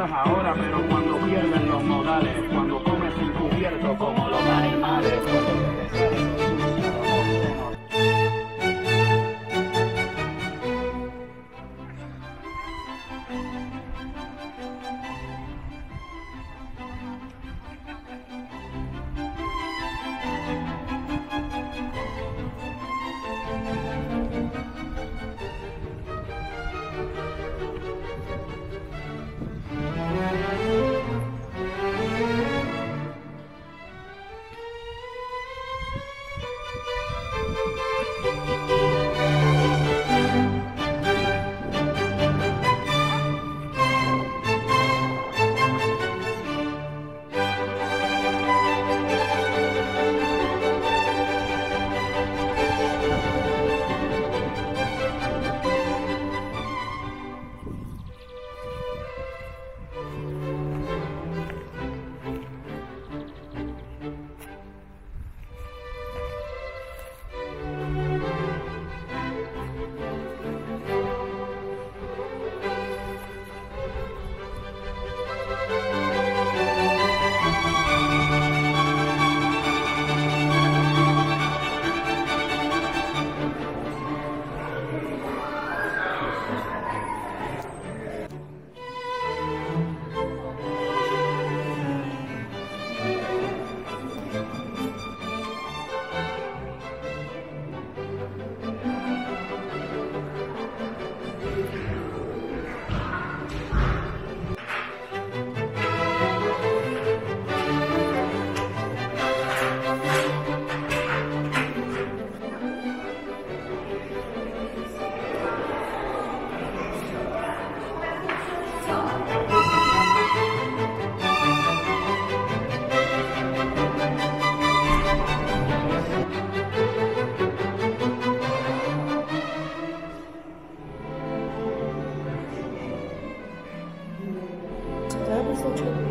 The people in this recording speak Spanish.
Ahora, pero cuando pierden los modales, cuando comes encubierto como los animales. Thank you.